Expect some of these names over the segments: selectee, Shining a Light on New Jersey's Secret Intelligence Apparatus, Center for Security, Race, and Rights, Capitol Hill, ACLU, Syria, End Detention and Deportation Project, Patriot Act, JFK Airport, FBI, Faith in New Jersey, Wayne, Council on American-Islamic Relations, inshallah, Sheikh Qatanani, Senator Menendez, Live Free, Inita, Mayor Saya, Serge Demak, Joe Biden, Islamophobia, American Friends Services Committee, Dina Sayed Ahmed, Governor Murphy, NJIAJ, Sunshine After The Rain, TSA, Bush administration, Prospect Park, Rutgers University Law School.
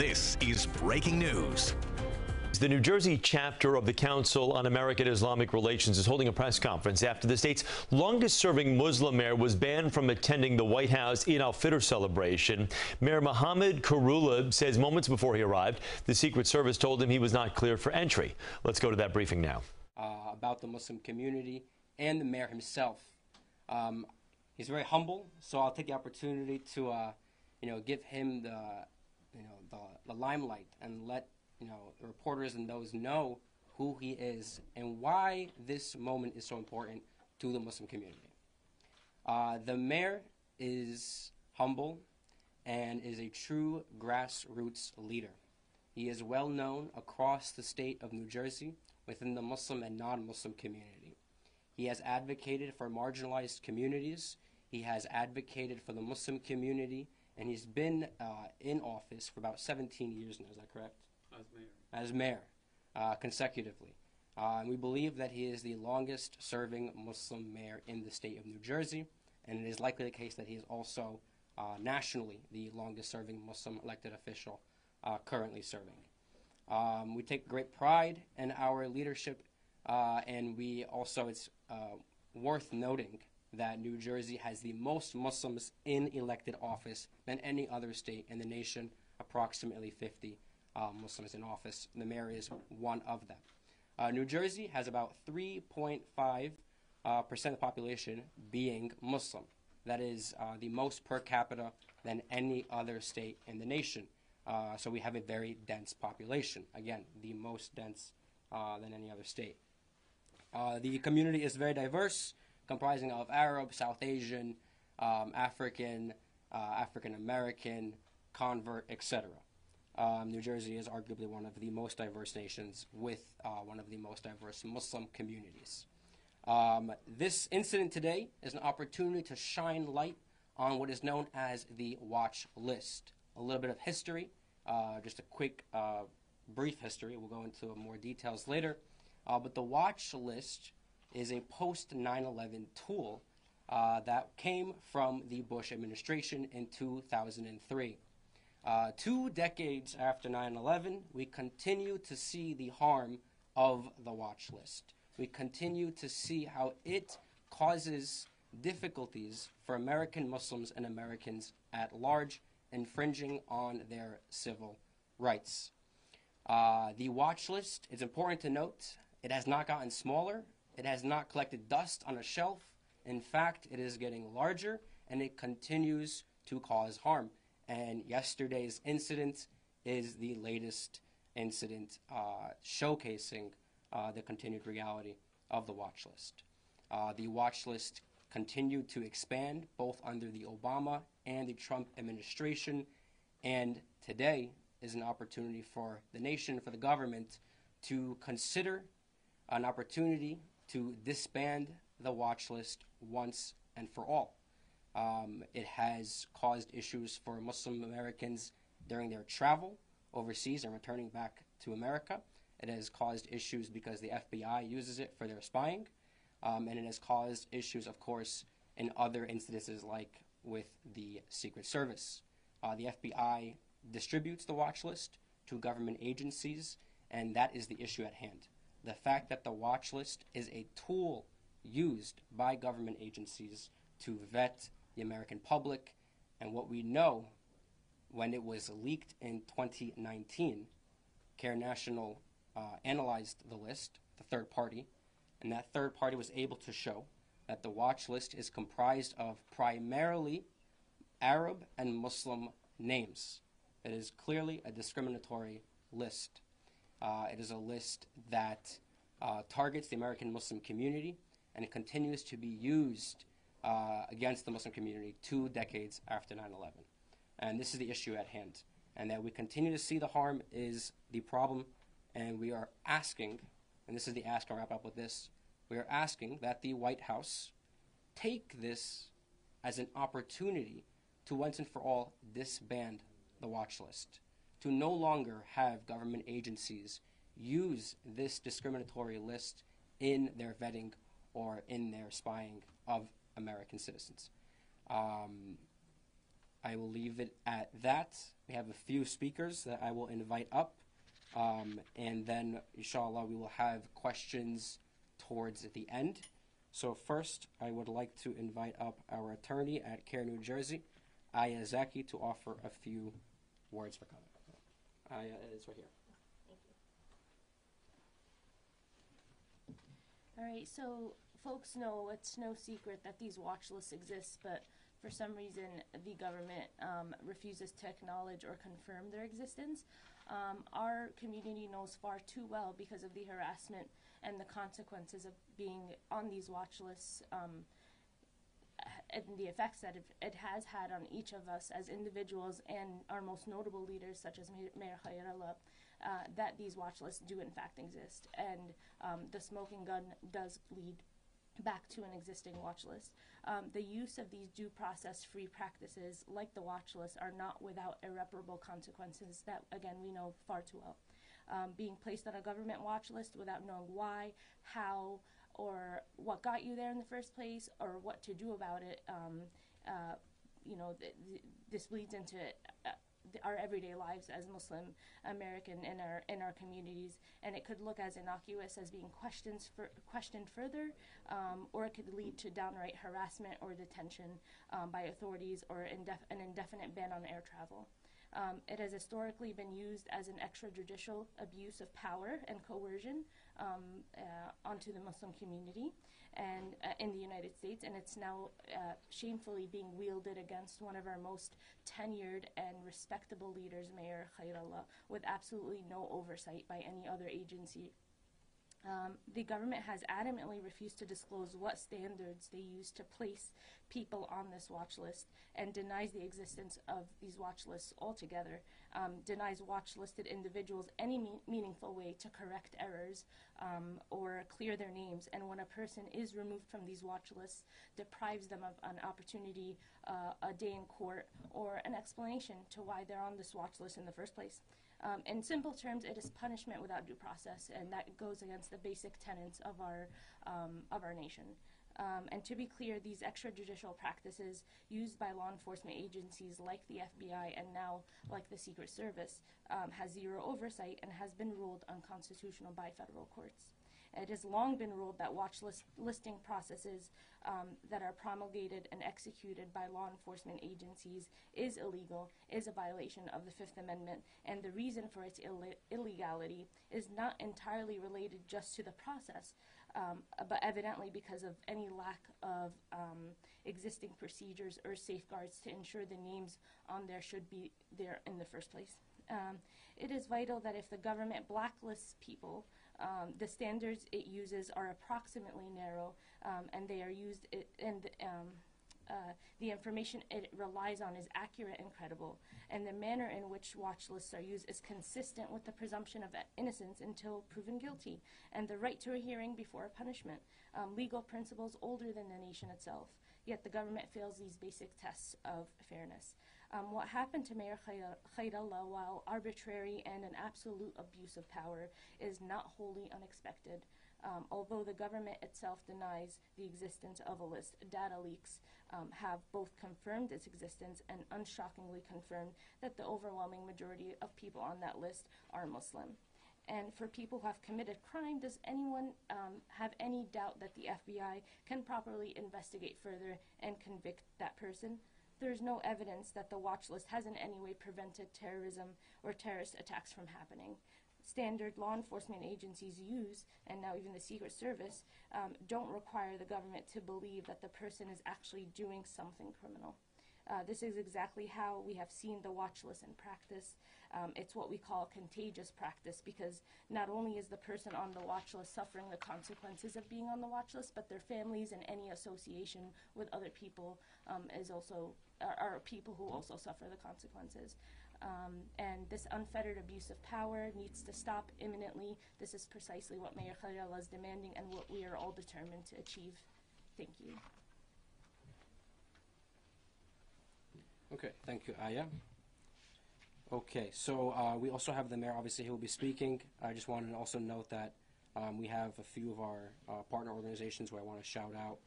This is breaking news. The New Jersey chapter of the Council on American-Islamic Relations is holding a press conference after the state's longest-serving Muslim mayor was banned from attending the White House Eid al-Fitr celebration. Mayor Mohamed Khairullah says moments before he arrived, the Secret Service told him he was not cleared for entry. Let's go to that briefing now. About the Muslim community and the mayor himself. He's very humble, so I'll take the opportunity to, give him the limelight and let the reporters and those know who he is and why this moment is so important to the Muslim community. The mayor is humble and is a true grassroots leader. He is well known across the state of New Jersey within the Muslim and non-Muslim community. He has advocated for marginalized communities. He has advocated for the Muslim community, and he's been in office for about 17 years now, is that correct? As mayor, consecutively. And we believe that he is the longest-serving Muslim mayor in the state of New Jersey, and it is likely the case that he is also nationally the longest-serving Muslim elected official currently serving. We take great pride in our leadership, and we also, it's worth noting that New Jersey has the most Muslims in elected office than any other state in the nation, approximately 50. Muslims in office. The mayor is one of them. New Jersey has about 3.5% of the population being Muslim. That is the most per capita than any other state in the nation. So we have a very dense population. Again, the most dense than any other state. The community is very diverse, comprising of Arab, South Asian, African, African American, convert, etc. New Jersey is arguably one of the most diverse nations with one of the most diverse Muslim communities. This incident today is an opportunity to shine light on what is known as the watch list. A little bit of history, just a quick brief history. We'll go into more details later. But the watch list is a post-9/11 tool that came from the Bush administration in 2003. 2 decades after 9/11, we continue to see the harm of the watch list. We continue to see how it causes difficulties for American Muslims and Americans at large, infringing on their civil rights. The watch list, it's important to note, it has not gotten smaller. It has not collected dust on a shelf. In fact, it is getting larger, and it continues to cause harm. And yesterday's incident is the latest incident showcasing the continued reality of the watch list. The watch list continued to expand both under the Obama and the Trump administration, and today is an opportunity for the nation, for the government, to consider an opportunity to disband the watch list once and for all. It has caused issues for Muslim Americans during their travel overseas and returning back to America. It has caused issues because the FBI uses it for their spying. And it has caused issues, of course, in other incidences like with the Secret Service. The FBI distributes the watch list to government agencies, and that is the issue at hand. The fact that the watch list is a tool used by government agencies to vet the American public, and what we know when it was leaked in 2019, CARE National analyzed the list, the third party, and that third party was able to show that the watch list is comprised of primarily Arab and Muslim names. It is clearly a discriminatory list. It is a list that targets the American Muslim community, and it continues to be used against the Muslim community 2 decades after 9/11. And this is the issue at hand. And that we continue to see the harm is the problem, and we are asking, and this is the ask, I'll wrap up with this, we are asking that the White House take this as an opportunity to once and for all disband the watch list, to no longer have government agencies use this discriminatory list in their vetting or in their spying of American citizens. I will leave it at that. We have a few speakers that I will invite up, and then, inshallah, we will have questions towards the end. So first, I would like to invite up our attorney at CARE New Jersey, Ayazaki, to offer a few words for comment. Aya is right here. All right, so folks know it's no secret that these watch lists exist, but for some reason the government refuses to acknowledge or confirm their existence. Our community knows far too well because of the harassment and the consequences of being on these watch lists and the effects that it has had on each of us as individuals and our most notable leaders, such as Mayor Khairullah. That these watch lists do in fact exist, and the smoking gun does lead back to an existing watch list. The use of these due process free practices like the watch list are not without irreparable consequences that, again, we know far too well. Being placed on a government watch list without knowing why, how, or what got you there in the first place, or what to do about it, you know, this bleeds into our everyday lives as Muslim American in our communities, and it could look as innocuous as being questioned further, or it could lead to downright harassment or detention by authorities, or an indefinite ban on air travel. It has historically been used as an extrajudicial abuse of power and coercion onto the Muslim community and in the United States, and it's now shamefully being wielded against one of our most tenured and respectable leaders, Mayor Khairullah, with absolutely no oversight by any other agency. The government has adamantly refused to disclose what standards they use to place people on this watch list, and denies the existence of these watch lists altogether, denies watch-listed individuals any meaningful way to correct errors or clear their names, and when a person is removed from these watch lists, deprives them of an opportunity, a day in court, or an explanation to why they're on this watch list in the first place. In simple terms, it is punishment without due process, and that goes against the basic tenets of our nation. And to be clear, these extrajudicial practices used by law enforcement agencies like the FBI and now like the Secret Service has zero oversight and has been ruled unconstitutional by federal courts. It has long been ruled that watch listing processes that are promulgated and executed by law enforcement agencies is illegal, is a violation of the Fifth Amendment, and the reason for its illegality is not entirely related just to the process, but evidently because of any lack of existing procedures or safeguards to ensure the names on there should be there in the first place. It is vital that if the government blacklists people, the standards it uses are approximately narrow, and they are used, the information it relies on is accurate and credible, and the manner in which watch lists are used is consistent with the presumption of innocence until proven guilty, and the right to a hearing before a punishment, legal principles older than the nation itself, yet the government fails these basic tests of fairness. What happened to Mayor Khairullah, while arbitrary and an absolute abuse of power, is not wholly unexpected. Although the government itself denies the existence of a list, data leaks have both confirmed its existence and unshockingly confirmed that the overwhelming majority of people on that list are Muslim. And for people who have committed crime, does anyone have any doubt that the FBI can properly investigate further and convict that person? There is no evidence that the watch list has in any way prevented terrorism or terrorist attacks from happening. Standard law enforcement agencies use, and now even the Secret Service, don't require the government to believe that the person is actually doing something criminal. This is exactly how we have seen the watch list in practice. It's what we call contagious practice, because not only is the person on the watch list suffering the consequences of being on the watch list, but their families and any association with other people is also are people who also suffer the consequences. And this unfettered abuse of power needs to stop imminently. This is precisely what Mayor Khairullah is demanding and what we are all determined to achieve. Thank you. Okay, thank you, Aya. Okay, so we also have the mayor, obviously, who will be speaking. I just wanted to also note that we have a few of our partner organizations where I want to shout out.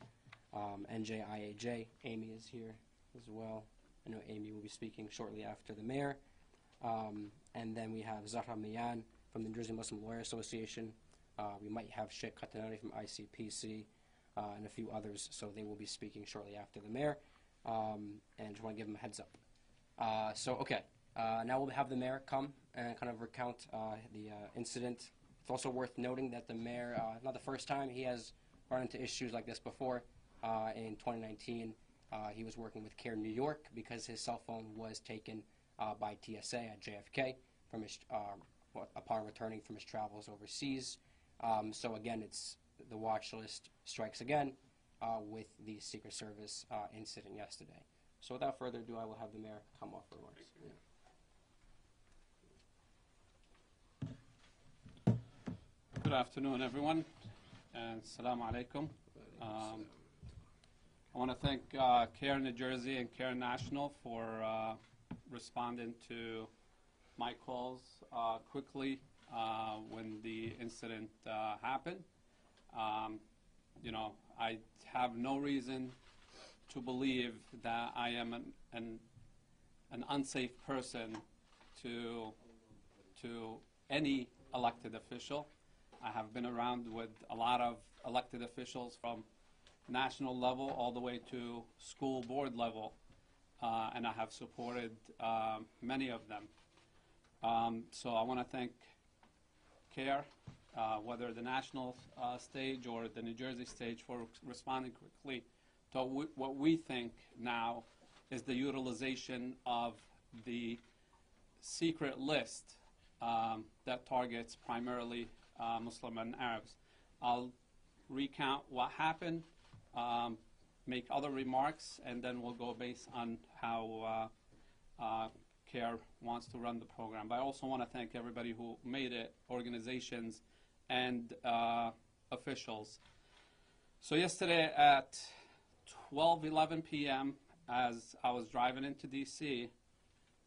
NJIAJ, Amy is here as well. I know Amy will be speaking shortly after the mayor. And then we have Zahra Mian from the New Jersey Muslim Lawyer Association. We might have Sheikh Qatanani from ICPC and a few others, so they will be speaking shortly after the mayor. And just want to give them a heads up. Now we'll have the mayor come and kind of recount the incident. It's also worth noting that the mayor, not the first time, he has run into issues like this before. In 2019, he was working with CARE New York because his cell phone was taken by TSA at JFK from his, upon returning from his travels overseas. So again, it's the watch list strikes again with the Secret Service incident yesterday. So without further ado, I will have the mayor come off for remarks. Yeah. Good afternoon, everyone, and Assalamu alaikum. I want to thank CARE New Jersey and CARE National for responding to my calls quickly when the incident happened. You know, I have no reason to believe that I am an unsafe person to any elected official. I have been around with a lot of elected officials from national level all the way to school board level, and I have supported many of them. So I want to thank CARE, whether the national stage or the New Jersey stage, for responding quickly to what we think now is the utilization of the secret list that targets primarily Muslim and Arabs. I'll recount what happened, make other remarks, and then we'll go based on how CARE wants to run the program. But I also want to thank everybody who made it, organizations and officials. So yesterday at 11 p.m., as I was driving into D.C.,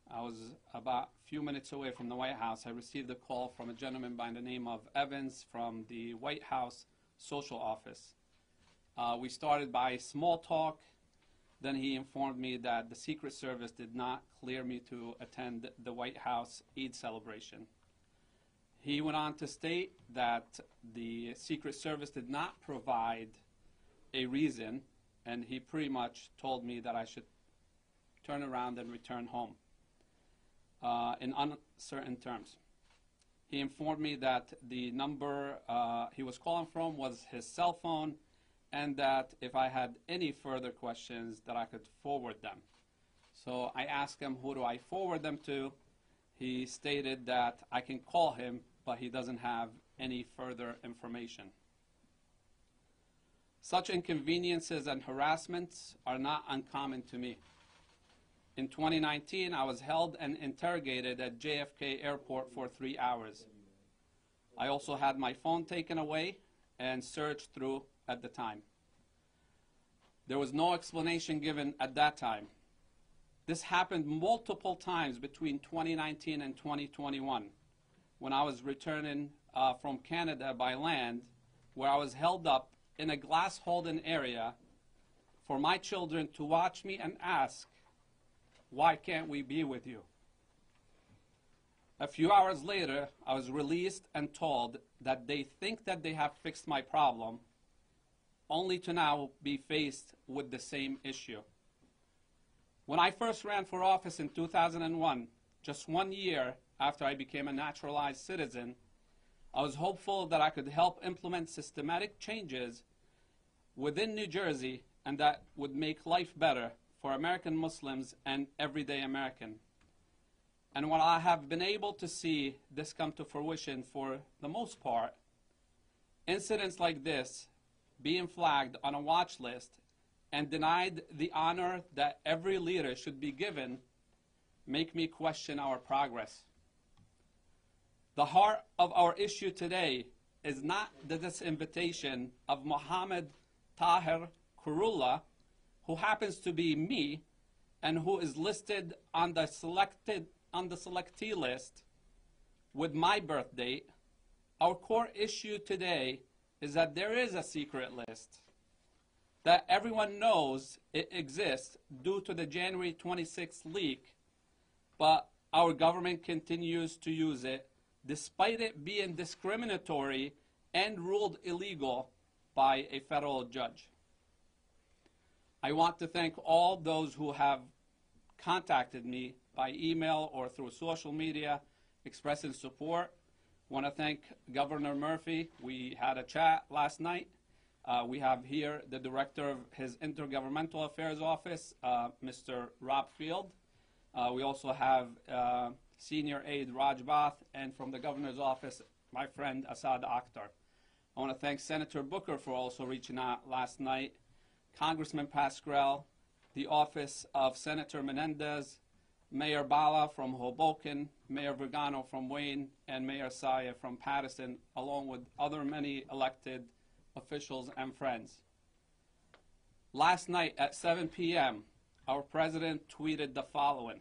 I was about a few minutes away from the White House. I received a call from a gentleman by the name of Evans from the White House Social Office. We started by small talk. Then he informed me that the Secret Service did not clear me to attend the White House Eid celebration. He went on to state that the Secret Service did not provide a reason, and he pretty much told me that I should turn around and return home in uncertain terms. He informed me that the number he was calling from was his cell phone, and that if I had any further questions that I could forward them. So I asked him, who do I forward them to? He stated that I can call him, but he doesn't have any further information. Such inconveniences and harassments are not uncommon to me. In 2019, I was held and interrogated at JFK Airport for 3 hours. I also had my phone taken away and searched through at the time. There was no explanation given at that time. This happened multiple times between 2019 and 2021 when I was returning from Canada by land, where I was held up in a glass holding area for my children to watch me and ask, why can't we be with you? A few hours later, I was released and told that they think that they have fixed my problem, only to now be faced with the same issue. When I first ran for office in 2001, just 1 year after I became a naturalized citizen, I was hopeful that I could help implement systematic changes within New Jersey and that would make life better for American Muslims and everyday American. And while I have been able to see this come to fruition for the most part, incidents like this being flagged on a watch list and denied the honor that every leader should be given make me question our progress. The heart of our issue today is not the disinvitation of Mohamed Khairullah, who happens to be me and who is listed on the selectee list with my birth date. Our core issue today is that there is a secret list that everyone knows it exists due to the January 26th leak, but our government continues to use it despite it being discriminatory and ruled illegal by a federal judge. I want to thank all those who have contacted me by email or through social media expressing support. I want to thank Governor Murphy. We had a chat last night. We have here the director of his Intergovernmental Affairs Office, Mr. Rob Field. We also have Senior Aide Raj Bath, and from the Governor's Office, my friend Asad Akhtar. I want to thank Senator Booker for also reaching out last night, Congressman Pascrell, the office of Senator Menendez, Mayor Bala from Hoboken, Mayor Vergano from Wayne, and Mayor Saya from Patterson, along with other many elected officials and friends. Last night at 7 p.m., our president tweeted the following: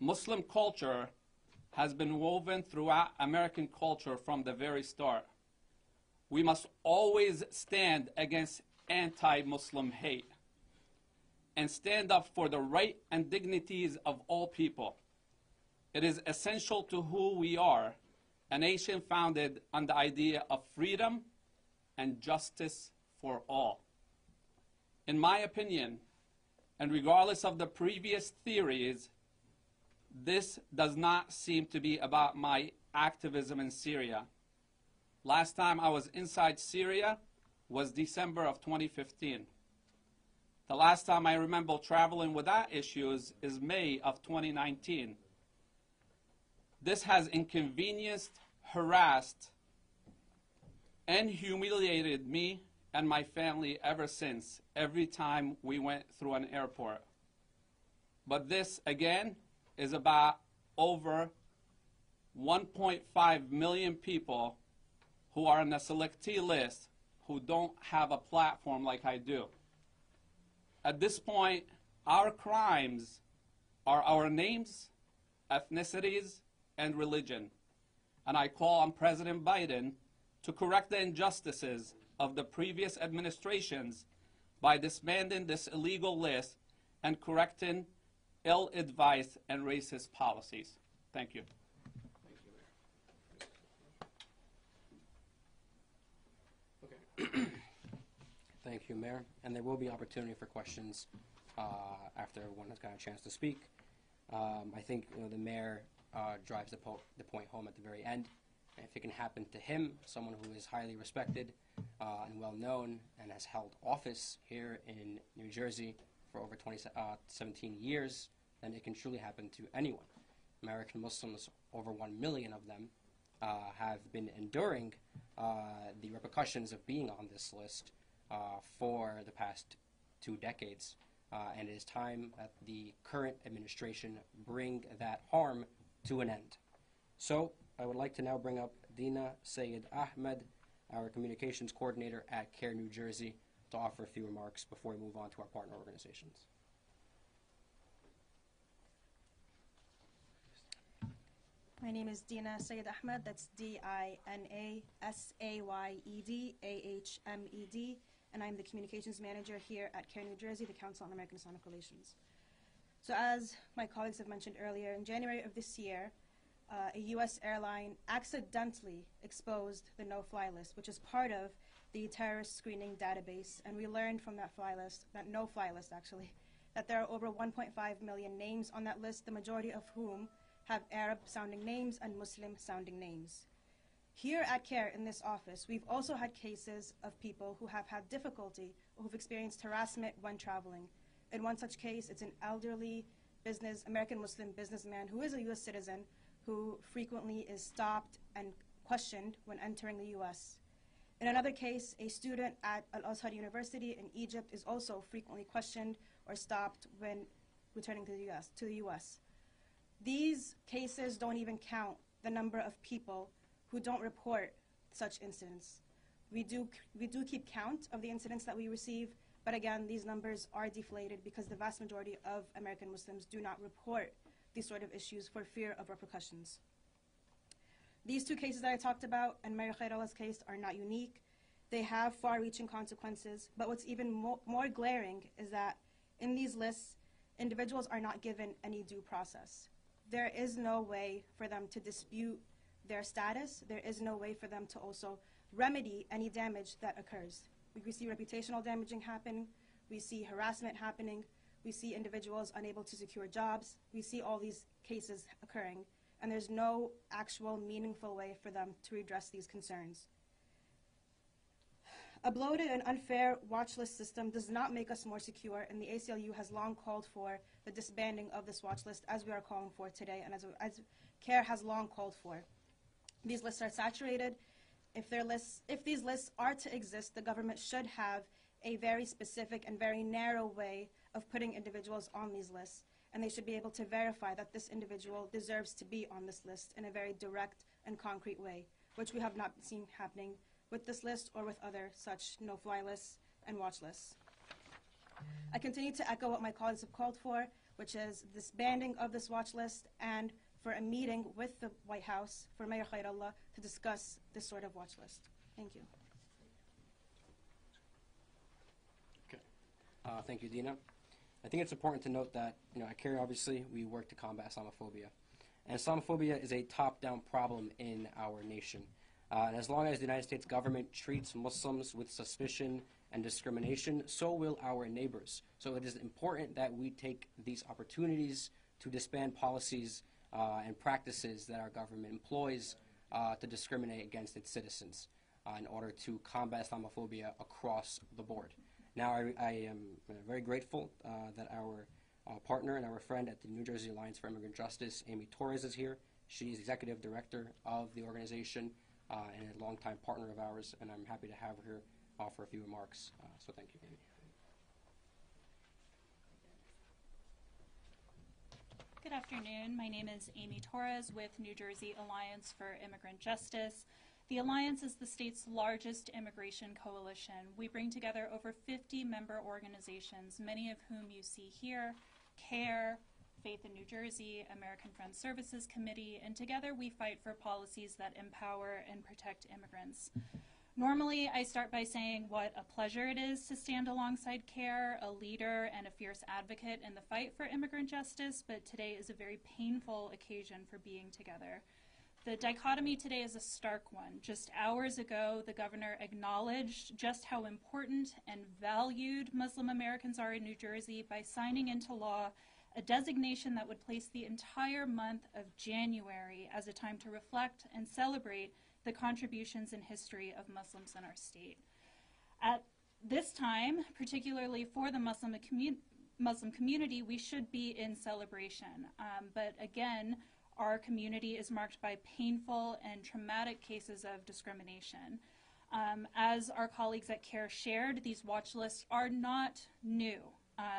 Muslim culture has been woven throughout American culture from the very start. We must always stand against anti-Muslim hate and stand up for the right and dignities of all people. It is essential to who we are, a nation founded on the idea of freedom and justice for all. In my opinion, and regardless of the previous theories, this does not seem to be about my activism in Syria. Last time I was inside Syria was December of 2015. The last time I remember traveling without issues is May of 2019. This has inconvenienced, harassed, and humiliated me and my family ever since, every time we went through an airport. But this, again, is about over 1.5 million people who are on the selectee list who don't have a platform like I do. At this point, our crimes are our names, ethnicities, and religion. And I call on President Biden to correct the injustices of the previous administrations by disbanding this illegal list and correcting ill-advised and racist policies. Thank you. Thank you, Mayor. And there will be opportunity for questions after everyone has got a chance to speak. I think the Mayor drives the point home at the very end. And if it can happen to him, someone who is highly respected and well-known and has held office here in New Jersey for over 17 years, then it can truly happen to anyone. American Muslims, over 1 million of them, have been enduring the repercussions of being on this list for the past 2 decades, and it is time that the current administration bring that harm to an end. So I would like to now bring up Dina Sayed Ahmed, our communications coordinator at CARE New Jersey, to offer a few remarks before we move on to our partner organizations. My name is Dina Sayed Ahmed. That's D-I-N-A-S-A-Y-E-D-A-H-M-E-D. And I'm the Communications Manager here at CARE New Jersey, the Council on American-Islamic Relations. So as my colleagues have mentioned earlier, in January of this year, a U.S. airline accidentally exposed the no-fly list, which is part of the Terrorist Screening Database. And we learned from that no-fly list actually, that there are over 1.5 million names on that list, the majority of whom have Arab-sounding names and Muslim-sounding names. Here at CARE, in this office, we've also had cases of people who have had difficulty or who've experienced harassment when traveling. In one such case, it's an elderly American Muslim businessman who is a U.S. citizen who frequently is stopped and questioned when entering the U.S. In another case, a student at Al-Azhar University in Egypt is also frequently questioned or stopped when returning to the U.S. These cases don't even count the number of people who don't report such incidents. We do keep count of the incidents that we receive, but again, these numbers are deflated because the vast majority of American Muslims do not report these sort of issues for fear of repercussions. These two cases that I talked about and Mayor Khairullah's case are not unique. They have far-reaching consequences, but what's even more glaring is that in these lists, individuals are not given any due process. There is no way for them to dispute their status. There is no way for them to also remedy any damage that occurs. We see reputational damaging happening. We see harassment happening. We see individuals unable to secure jobs. We see all these cases occurring, and there's no actual meaningful way for them to redress these concerns. A bloated and unfair watch list system does not make us more secure, and the ACLU has long called for the disbanding of this watch list, as we are calling for today, and as CARE has long called for. These lists are saturated. If these lists are to exist, the government should have a very specific and very narrow way of putting individuals on these lists, and they should be able to verify that this individual deserves to be on this list in a very direct and concrete way, which we have not seen happening with this list or with other such no-fly lists and watch lists. I continue to echo what my colleagues have called for, which is this banding of this watch list and for a meeting with the White House for Mayor Khairullah to discuss this sort of watch list. Thank you. Okay. Thank you, Dina. I think it's important to note that, at CARE, obviously, we work to combat Islamophobia. And Islamophobia is a top-down problem in our nation. And as long as the United States government treats Muslims with suspicion and discrimination, so will our neighbors. So it is important that we take these opportunities to disband policies and practices that our government employs to discriminate against its citizens in order to combat Islamophobia across the board. Now, I am very grateful that our partner and our friend at the New Jersey Alliance for Immigrant Justice, Amy Torres, is here. She is executive director of the organization, and a longtime partner of ours, and I'm happy to have her offer a few remarks. So thank you, Amy. Good afternoon. My name is Amy Torres with New Jersey Alliance for Immigrant Justice. The Alliance is the state's largest immigration coalition. We bring together over 50 member organizations, many of whom you see here: CARE, Faith in New Jersey, American Friends Services Committee, and together we fight for policies that empower and protect immigrants. Normally, I start by saying what a pleasure it is to stand alongside CARE, a leader and a fierce advocate in the fight for immigrant justice, but today is a very painful occasion for being together. The dichotomy today is a stark one. Just hours ago, the governor acknowledged just how important and valued Muslim Americans are in New Jersey by signing into law a designation that would place the entire month of January as a time to reflect and celebrate the contributions and history of Muslims in our state. At this time, particularly for the Muslim community, we should be in celebration. But again, our community is marked by painful and traumatic cases of discrimination. As our colleagues at CARE shared, these watch lists are not new.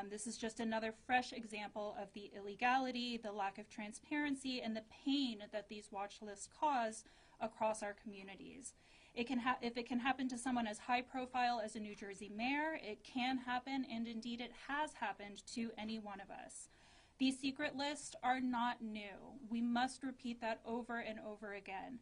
This is just another fresh example of the illegality, the lack of transparency, and the pain that these watch lists cause across our communities. If it can happen to someone as high profile as a New Jersey mayor, it can happen, and indeed it has happened to any one of us. These secret lists are not new. We must repeat that over and over again.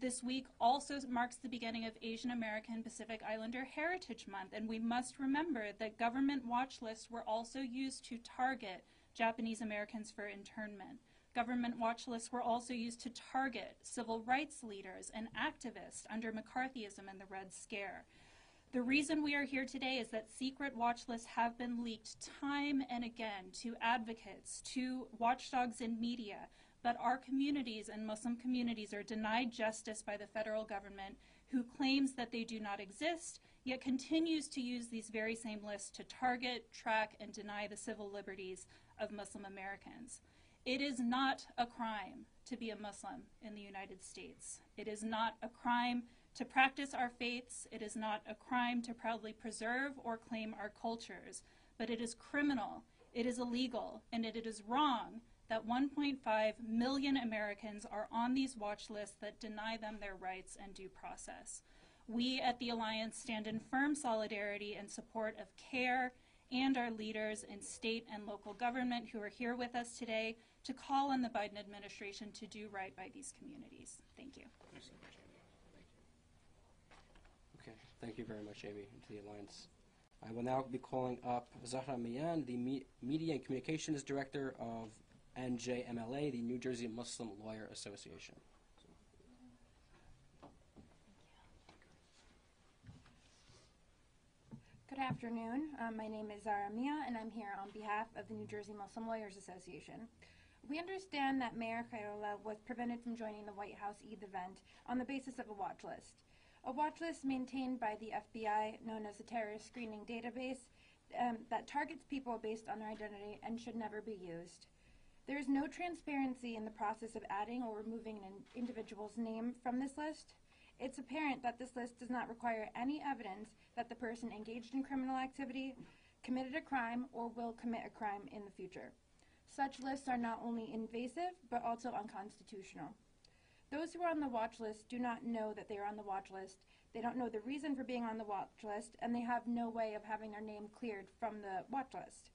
This week also marks the beginning of Asian American Pacific Islander Heritage Month, and we must remember that government watch lists were also used to target Japanese Americans for internment. Government watch lists were also used to target civil rights leaders and activists under McCarthyism and the Red Scare. The reason we are here today is that secret watch lists have been leaked time and again to advocates, to watchdogs in media, but our communities and Muslim communities are denied justice by the federal government, who claims that they do not exist, yet continues to use these very same lists to target, track, and deny the civil liberties of Muslim Americans. It is not a crime to be a Muslim in the United States. It is not a crime to practice our faiths. It is not a crime to proudly preserve or claim our cultures, but it is criminal, it is illegal, and it is wrong that 1.5 million Americans are on these watch lists that deny them their rights and due process. We at the Alliance stand in firm solidarity and support of CARE and our leaders in state and local government who are here with us today to call on the Biden administration to do right by these communities. Thank you. Thank you. Thank you very much, Amy, to the Alliance. I will now be calling up Zahra Mian, the Media and Communications Director of NJMLA, the New Jersey Muslim Lawyer Association. Good afternoon. My name is Zahra Mian, and I'm here on behalf of the New Jersey Muslim Lawyers Association. We understand that Mayor Khairullah was prevented from joining the White House Eid event on the basis of a watch list. A watch list maintained by the FBI, known as the Terrorist Screening Database, that targets people based on their identity and should never be used. There is no transparency in the process of adding or removing an individual's name from this list. It's apparent that this list does not require any evidence that the person engaged in criminal activity, committed a crime, or will commit a crime in the future. Such lists are not only invasive, but also unconstitutional. Those who are on the watch list do not know that they are on the watch list, they don't know the reason for being on the watch list, and they have no way of having their name cleared from the watch list.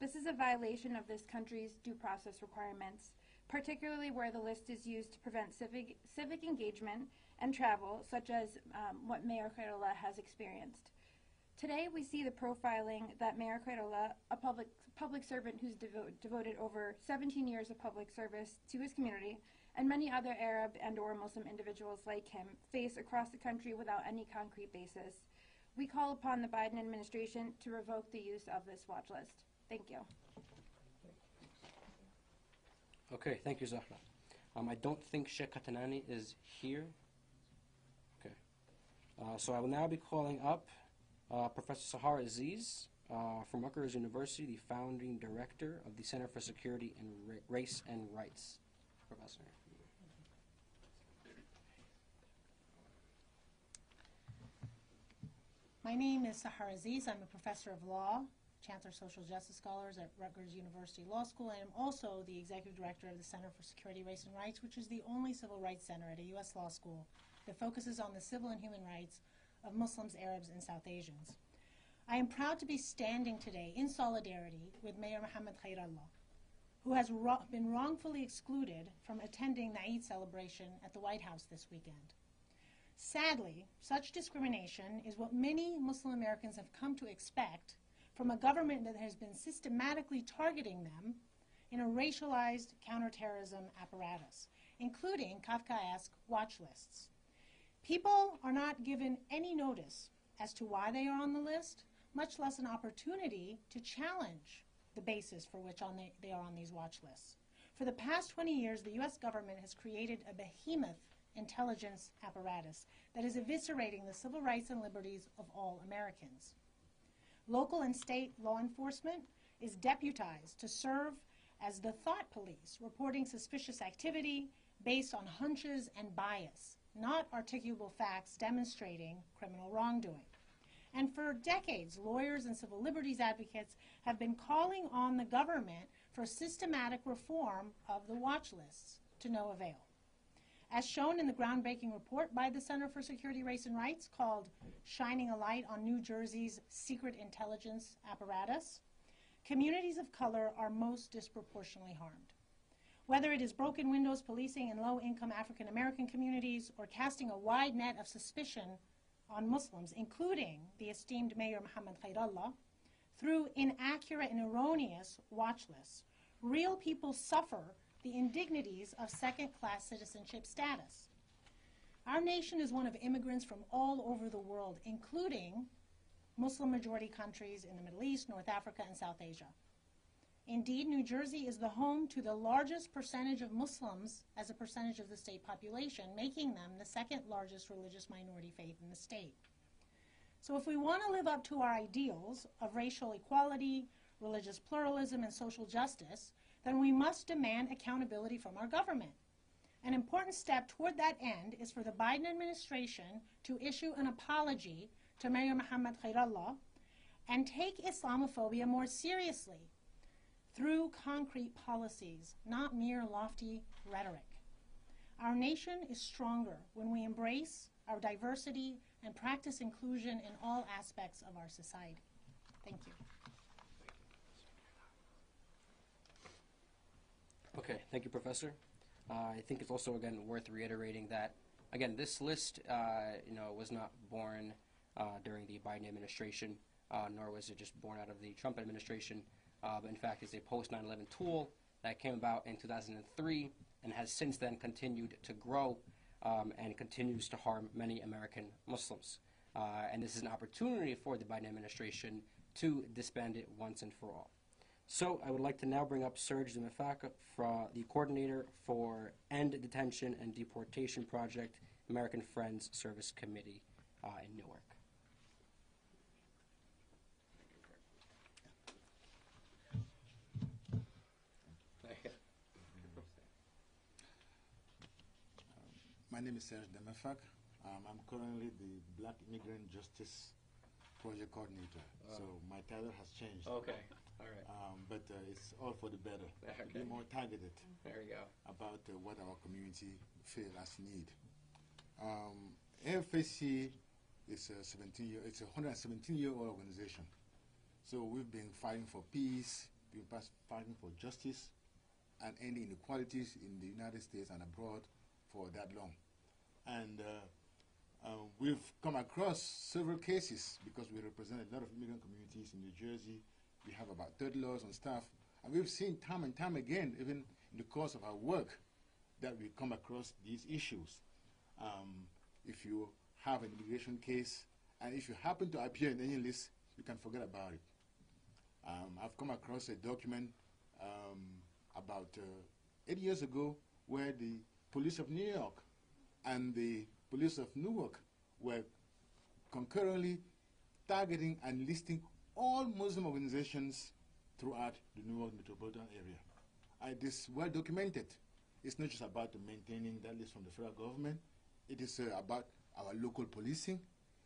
This is a violation of this country's due process requirements, particularly where the list is used to prevent civic engagement and travel, such as what Mayor Khairullah has experienced. Today we see the profiling that Mayor Khairullah, a public servant who's devoted over 17 years of public service to his community, and many other Arab and or Muslim individuals like him face across the country without any concrete basis. We call upon the Biden administration to revoke the use of this watch list. Thank you. Okay, thank you, Zahra. I don't think Sheikh Katanani is here. Okay. So I will now be calling up Professor Sahar Aziz from Rutgers University, the founding director of the Center for Security and Race and Rights. Professor. My name is Sahar Aziz. I'm a professor of law, Chancellor of Social Justice Scholars at Rutgers University Law School. I am also the executive director of the Center for Security, Race, and Rights, which is the only civil rights center at a U.S. law school that focuses on the civil and human rights of Muslims, Arabs, and South Asians. I am proud to be standing today in solidarity with Mayor Mohamed Khairullah, who has been wrongfully excluded from attending the Eid celebration at the White House this weekend. Sadly, such discrimination is what many Muslim Americans have come to expect from a government that has been systematically targeting them in a racialized counterterrorism apparatus, including Kafkaesque watch lists. People are not given any notice as to why they are on the list, much less an opportunity to challenge the basis for which they are on these watch lists. For the past 20 years, the U.S. government has created a behemoth intelligence apparatus that is eviscerating the civil rights and liberties of all Americans. Local and state law enforcement is deputized to serve as the thought police, reporting suspicious activity based on hunches and bias, not articulable facts demonstrating criminal wrongdoing. And for decades, lawyers and civil liberties advocates have been calling on the government for systematic reform of the watch lists, to no avail. As shown in the groundbreaking report by the Center for Security, Race, and Rights called Shining a Light on New Jersey's Secret Intelligence Apparatus, communities of color are most disproportionately harmed. Whether it is broken windows policing in low-income African American communities or casting a wide net of suspicion on Muslims, including the esteemed Mayor Mohamed Khairullah, through inaccurate and erroneous watch lists, real people suffer the indignities of second-class citizenship status. Our nation is one of immigrants from all over the world, including Muslim-majority countries in the Middle East, North Africa, and South Asia. Indeed, New Jersey is the home to the largest percentage of Muslims as a percentage of the state population, making them the second largest religious minority faith in the state. So if we want to live up to our ideals of racial equality, religious pluralism, and social justice, then we must demand accountability from our government. An important step toward that end is for the Biden administration to issue an apology to Mayor Mohamed Khairullah and take Islamophobia more seriously through concrete policies, not mere lofty rhetoric. Our nation is stronger when we embrace our diversity and practice inclusion in all aspects of our society. Thank you. Okay, thank you, Professor. I think it's also, again, worth reiterating that, again, this list, was not born during the Biden administration, nor was it just born out of the Trump administration, but in fact it's a post-9/11 tool that came about in 2003 and has since then continued to grow and continues to harm many American Muslims. And this is an opportunity for the Biden administration to disband it once and for all. So I would like to now bring up Serge Demak, the coordinator for End Detention and Deportation Project, American Friends Service Committee in Newark. My name is Serge Demak. I'm currently the Black Immigrant Justice Project Coordinator. So my title has changed. Okay, all right. But it's all for the better. Okay. To be more targeted. There you go. About what our community feels as need. AFSC is a 117-year-old organization. So we've been fighting for peace, we've been fighting for justice, and ending inequalities in the United States and abroad for that long. And we've come across several cases because we represent a lot of immigrant communities in New Jersey. We have about 30 lawyers on staff. And we've seen time and time again, even in the course of our work, that we come across these issues. If you have an immigration case, and if you happen to appear in any list, you can forget about it. I've come across a document about 8 years ago where the police of New York and the police of Newark were concurrently targeting and listing all Muslim organizations throughout the Newark metropolitan area. It is well documented. It's not just about maintaining that list from the federal government. It is about our local policing.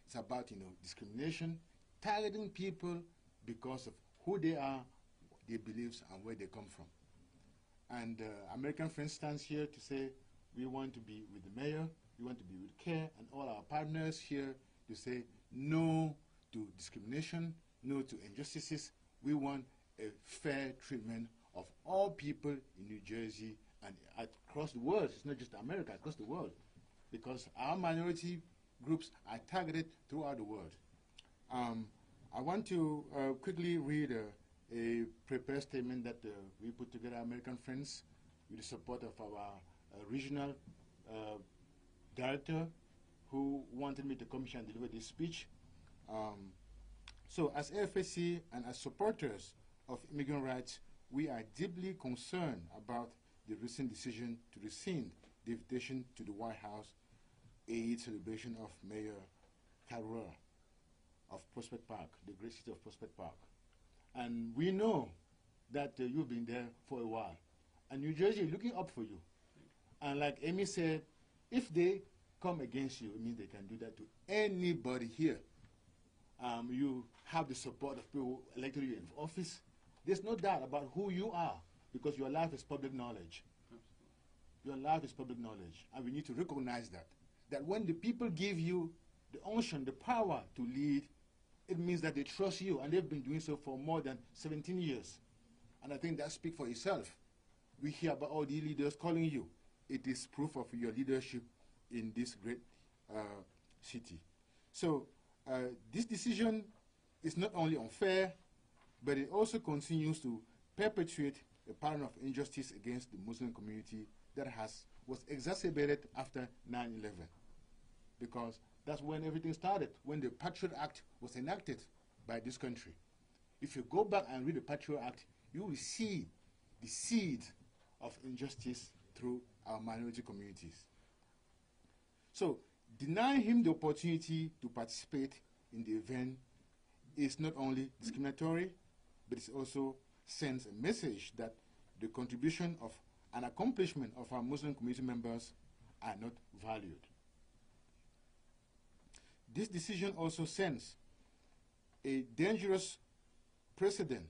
It's about, you know, discrimination, targeting people because of who they are, their beliefs, and where they come from. And American Friends stands here to say, we want to be with the mayor, we want to be with CARE, and all our partners here to say no to discrimination, no to injustices. We want a fair treatment of all people in New Jersey and across the world. It's not just America, across the world, because our minority groups are targeted throughout the world. I want to quickly read a prepared statement that we put together, American Friends, with the support of our regional director, who wanted me to come here and deliver this speech. So as AFSC and as supporters of immigrant rights, we are deeply concerned about the recent decision to rescind the invitation to the White House Eid celebration of Mayor Khairullah of Prospect Park, the great city of Prospect Park. And we know that you've been there for a while, and New Jersey is looking up for you. And like Amy said, if they come against you, it means they can do that to anybody here. You have the support of people elected you in office. There's no doubt about who you are, because your life is public knowledge. Your life is public knowledge, and we need to recognize that. That when the people give you the unction, the power to lead, it means that they trust you, and they've been doing so for more than 17 years. And I think that speaks for itself. We hear about all the leaders calling you. It is proof of your leadership in this great city. So this decision is not only unfair, but it also continues to perpetuate a pattern of injustice against the Muslim community that was exacerbated after 9/11, because that's when everything started, when the Patriot Act was enacted by this country. If you go back and read the Patriot Act, you will see the seed of injustice through our minority communities. So denying him the opportunity to participate in the event is not only discriminatory, but it also sends a message that the contribution of an accomplishment of our Muslim community members are not valued. This decision also sends a dangerous precedent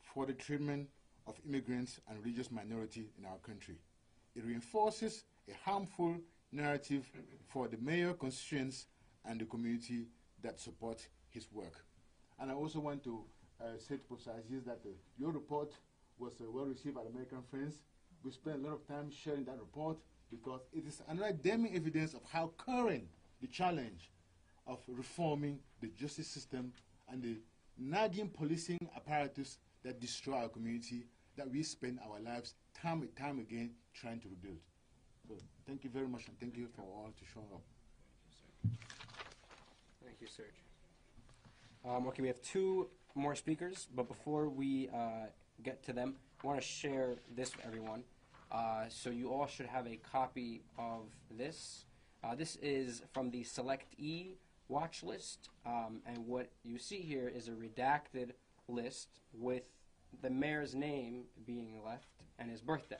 for the treatment of immigrants and religious minority in our country. It reinforces a harmful narrative for the mayor, constituents, and the community that support his work. And I also want to say to Professor Aziz that your report was well received at American Friends. We spent a lot of time sharing that report because it is another damning evidence of how current the challenge of reforming the justice system and the nagging policing apparatus that destroy our community that we spend our lives time and time again trying to rebuild. So thank you very much, and thank you for all to show up. Thank you, Serge. Okay, we have two more speakers, but before we get to them, I want to share this with everyone. So you all should have a copy of this. This is from the Select-E watch list, and what you see here is a redacted list with the mayor's name being left and his birthday.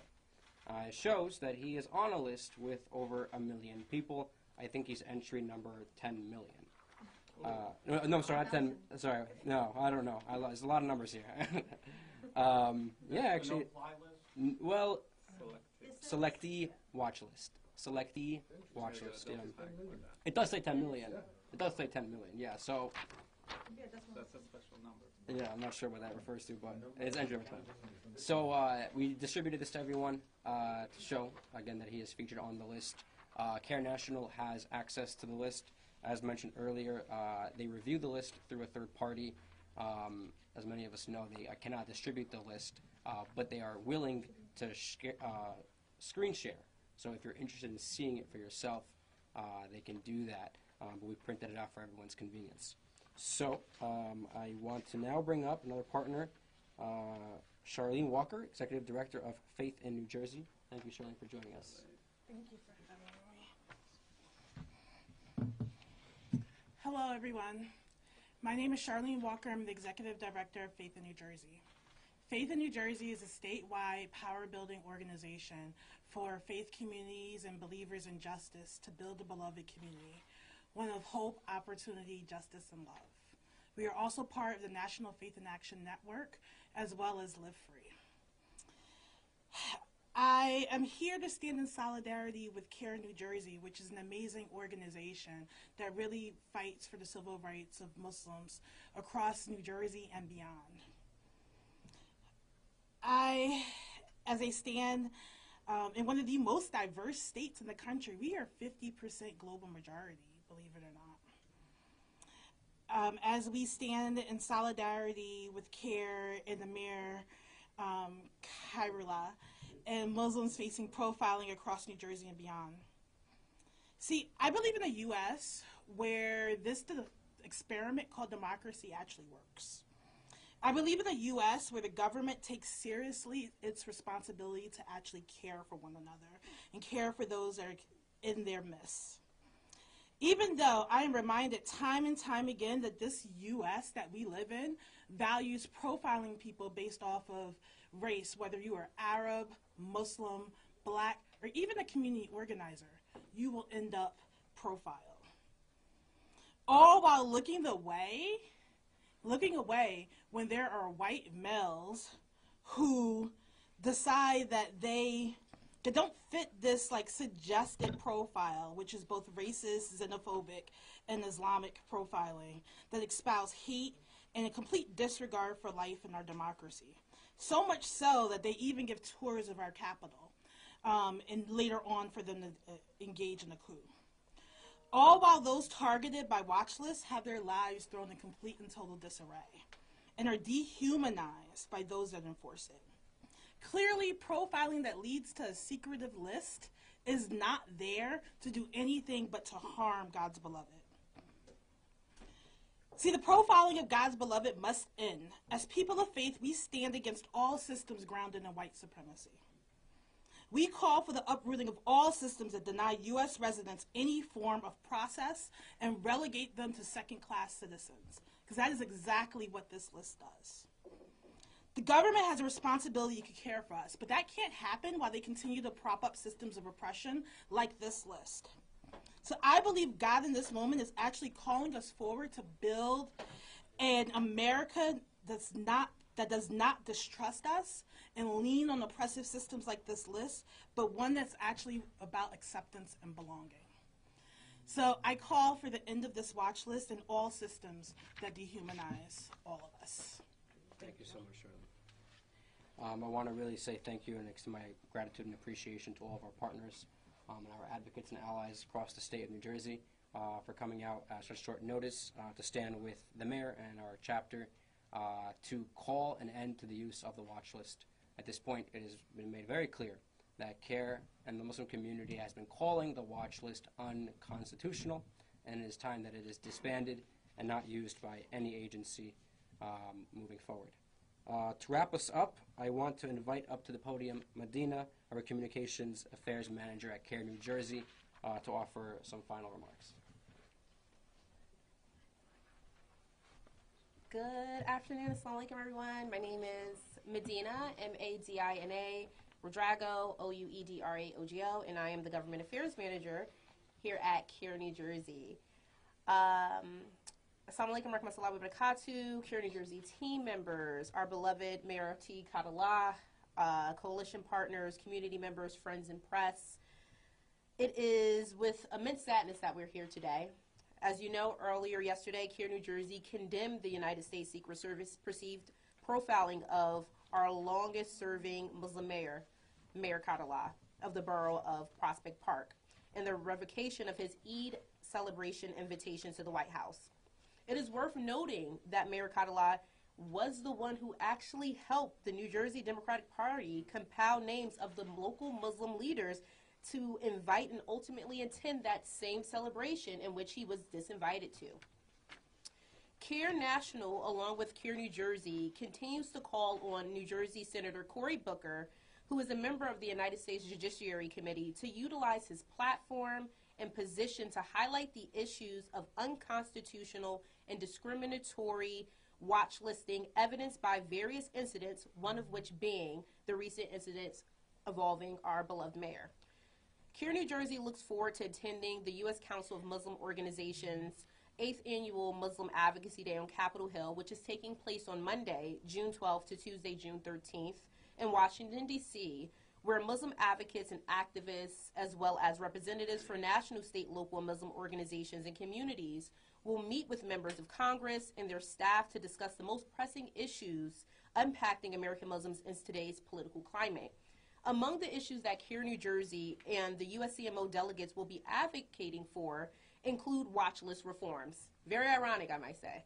It shows that he is on a list with over 1 million people. I think he's entry number 10 million. No, sorry, not 10. Sorry, no, I don't know. There's a lot of numbers here. Yeah, actually. Well, Selectee watch list. Selectee watch list. Yeah. It does say 10 million. It does say 10 million. Yeah. So. That's a special number. Yeah, I'm not sure what that refers to, but it's entry number 10. So we distributed this to everyone to show again that he is featured on the list. CARE National has access to the list. As mentioned earlier, they review the list through a third party. As many of us know, they cannot distribute the list, but they are willing to screen share. So if you're interested in seeing it for yourself, they can do that. But we printed it out for everyone's convenience. So I want to now bring up another partner, Charlene Walker, Executive Director of Faith in New Jersey. Thank you, Charlene, for joining us. Thank you for having me. Hello, everyone. My name is Charlene Walker. I'm the Executive Director of Faith in New Jersey. Faith in New Jersey is a statewide power-building organization for faith communities and believers in justice to build a beloved community, one of hope, opportunity, justice, and love. We are also part of the National Faith in Action Network, as well as Live Free. I am here to stand in solidarity with CARE New Jersey, which is an amazing organization that really fights for the civil rights of Muslims across New Jersey and beyond. As I stand in one of the most diverse states in the country, we are 50% global majority, believe it or not. As we stand in solidarity with CARE and the Mayor Khairullah, and Muslims facing profiling across New Jersey and beyond. See, I believe in the U.S. where this experiment called democracy actually works. I believe in the U.S. where the government takes seriously its responsibility to actually care for one another and care for those that are in their midst. Even though I am reminded time and time again that this U.S. that we live in values profiling people based off of race, whether you are Arab, Muslim, Black, or even a community organizer, you will end up profiled. All while looking away when there are white males who decide that they don't fit this like suggested profile, which is both racist, xenophobic, and Islamic profiling that espouses hate and a complete disregard for life and our democracy. So much so that they even give tours of our capital and later on for them to engage in a coup. All while those targeted by watch lists have their lives thrown in complete and total disarray and are dehumanized by those that enforce it. Clearly, profiling that leads to a secretive list is not there to do anything but to harm God's beloved. See, the profiling of God's beloved must end. As people of faith, we stand against all systems grounded in white supremacy. We call for the uprooting of all systems that deny U.S. residents any form of process and relegate them to second-class citizens, because that is exactly what this list does. The government has a responsibility to care for us, but that can't happen while they continue to prop up systems of oppression like this list. So I believe God in this moment is actually calling us forward to build an America that does not distrust us and lean on oppressive systems like this list, but one that's actually about acceptance and belonging. So I call for the end of this watch list and all systems that dehumanize all of us. Thank you so much, Shirley. I want to really say thank you and extend my gratitude and appreciation to all of our partners and our advocates and allies across the state of New Jersey. for coming out at such short notice to stand with the mayor and our chapter to call an end to the use of the watch list. At this point, it has been made very clear that CARE and the Muslim community has been calling the watch list unconstitutional, and it is time that it is disbanded and not used by any agency moving forward. To wrap us up, I want to invite up to the podium Madina, our Communications Affairs Manager at CARE New Jersey, to offer some final remarks. Good afternoon. Assalamu alaikum, everyone. My name is Madina, M-A-D-I-N-A, Rodrago, O-U-E-D-R-A-O-G-O, and I am the Government Affairs Manager here at CARE New Jersey. Assalamu alaikum warahmatullahi wabarakatuh, CARE New Jersey team members, our beloved Mayor T. Khairullah, coalition partners, community members, friends and press. It is with immense sadness that we're here today. As you know, earlier yesterday, CARE New Jersey condemned the United States Secret Service perceived profiling of our longest serving Muslim mayor, Mayor Khairullah, of the borough of Prospect Park, and the revocation of his Eid celebration invitation to the White House. It is worth noting that Mayor Khairullah was the one who actually helped the New Jersey Democratic Party compile names of the local Muslim leaders to invite and ultimately attend that same celebration in which he was disinvited to. CARE National, along with CARE New Jersey, continues to call on New Jersey Senator Cory Booker, who is a member of the United States Judiciary Committee, to utilize his platform and position to highlight the issues of unconstitutional and discriminatory watch listing evidenced by various incidents, one of which being the recent incidents involving our beloved mayor. CARE New Jersey looks forward to attending the U.S. Council of Muslim Organizations' 8th Annual Muslim Advocacy Day on Capitol Hill, which is taking place on Monday, June 12th to Tuesday, June 13th in Washington, D.C., where Muslim advocates and activists, as well as representatives for national, state, local, and Muslim organizations and communities, will meet with members of Congress and their staff to discuss the most pressing issues impacting American Muslims in today's political climate. Among the issues that CARE New Jersey and the USCMO delegates will be advocating for include watch list reforms. Very ironic, I might say.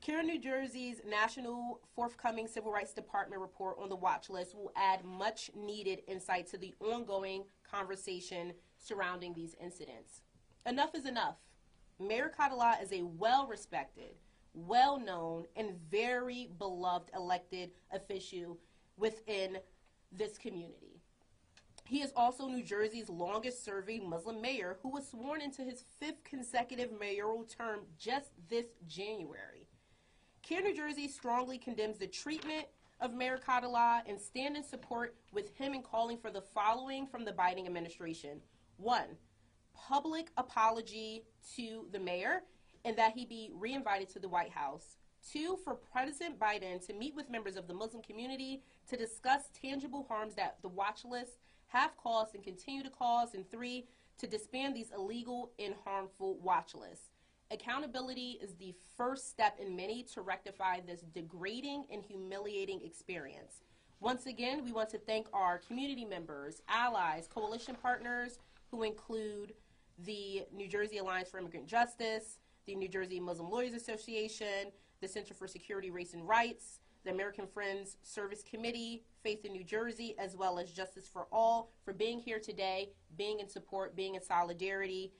CARE New Jersey's national forthcoming Civil Rights Department report on the watch list will add much needed insight to the ongoing conversation surrounding these incidents. Enough is enough. Mayor Khairullah is a well-respected, well-known, and very beloved elected official within this community. He is also New Jersey's longest-serving Muslim mayor, who was sworn into his 5th consecutive mayoral term just this January. CARE New Jersey strongly condemns the treatment of Mayor Khairullah and stand in support with him in calling for the following from the Biden administration. 1. Public apology to the mayor and that he be reinvited to the White House. 2. For President Biden to meet with members of the Muslim community to discuss tangible harms that the watch list have caused and continue to cause. And 3. To disband these illegal and harmful watch lists. Accountability is the first step in many to rectify this degrading and humiliating experience. Once again, we want to thank our community members, allies, coalition partners, who include the New Jersey Alliance for Immigrant Justice, the New Jersey Muslim Lawyers Association, the Center for Security, Race, and Rights, the American Friends Services Committee, Faith in New Jersey, as well as Justice for All, for being here today, being in support, being in solidarity.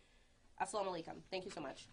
Assalamu alaikum. Thank you so much.